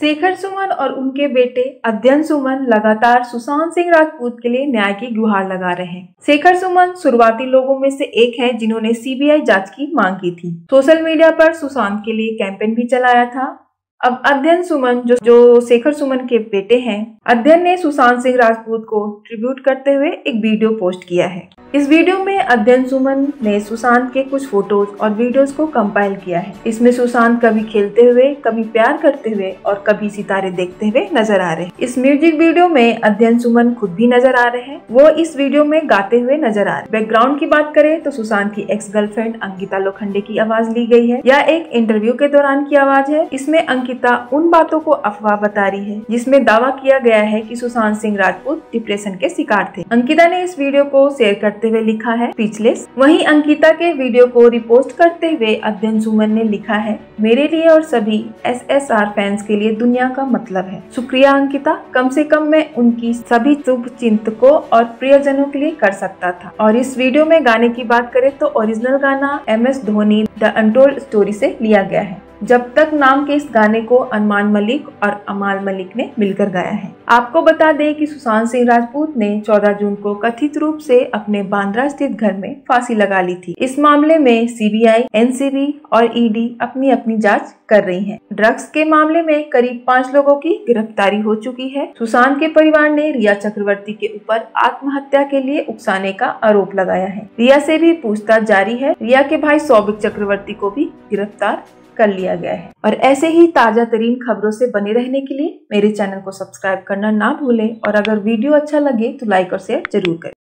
शेखर सुमन और उनके बेटे अध्ययन सुमन लगातार सुशांत सिंह राजपूत के लिए न्याय की गुहार लगा रहे हैं। शेखर सुमन शुरुआती लोगों में से एक है जिन्होंने सीबीआई जांच की मांग की थी। सोशल मीडिया पर सुशांत के लिए कैंपेन भी चलाया था। अब अध्ययन सुमन जो शेखर सुमन के बेटे हैं, अध्ययन ने सुशांत सिंह राजपूत को ट्रिब्यूट करते हुए एक वीडियो पोस्ट किया है। इस वीडियो में अध्ययन सुमन ने सुशांत के कुछ फोटोज और वीडियोस को कंपाइल किया है। इसमें सुशांत कभी खेलते हुए, कभी प्यार करते हुए और कभी सितारे देखते हुए नजर आ रहे हैं। इस म्यूजिक वीडियो में अध्ययन सुमन खुद भी नजर आ रहे हैं। वो इस वीडियो में गाते हुए नजर आ रहे हैं। बैकग्राउंड की बात करें तो सुशांत की एक्स गर्लफ्रेंड अंकिता लोखंडे की आवाज ली गई है। यह एक इंटरव्यू के दौरान की आवाज है। इसमें अंकिता उन बातों को अफवाह बता रही है जिसमें दावा किया गया है कि सुशांत सिंह राजपूत डिप्रेशन के शिकार थे। अंकिता ने इस वीडियो को शेयर करते हुए लिखा है पिछले। वहीं अंकिता के वीडियो को रिपोस्ट करते हुए अध्ययन सुमन ने लिखा है, मेरे लिए और सभी एसएसआर फैंस के लिए दुनिया का मतलब है। शुक्रिया अंकिता, कम से कम मैं उनकी सभी शुभचिंतकों और प्रियजनों के लिए कर सकता था। और इस वीडियो में गाने की बात करें तो ओरिजिनल गाना MS Dhoni the untold story से लिया गया है। जब तक नाम के इस गाने को अनमान मलिक और अमाल मलिक ने मिलकर गाया है। आपको बता दें कि सुशांत सिंह राजपूत ने 14 जून को कथित रूप से अपने बांद्रा स्थित घर में फांसी लगा ली थी। इस मामले में सीबीआई, एनसीबी और ईडी अपनी अपनी जांच कर रही है। ड्रग्स के मामले में करीब 5 लोगों की गिरफ्तारी हो चुकी है। सुशांत के परिवार ने रिया चक्रवर्ती के ऊपर आत्महत्या के लिए उकसाने का आरोप लगाया है। रिया से भी पूछताछ जारी है। रिया के भाई सौभिक चक्रवर्ती को भी गिरफ्तार कर लिया गया है। और ऐसे ही ताजा तरीन खबरों से बने रहने के लिए मेरे चैनल को सब्सक्राइब करना ना भूलें। और अगर वीडियो अच्छा लगे तो लाइक और शेयर जरूर करें।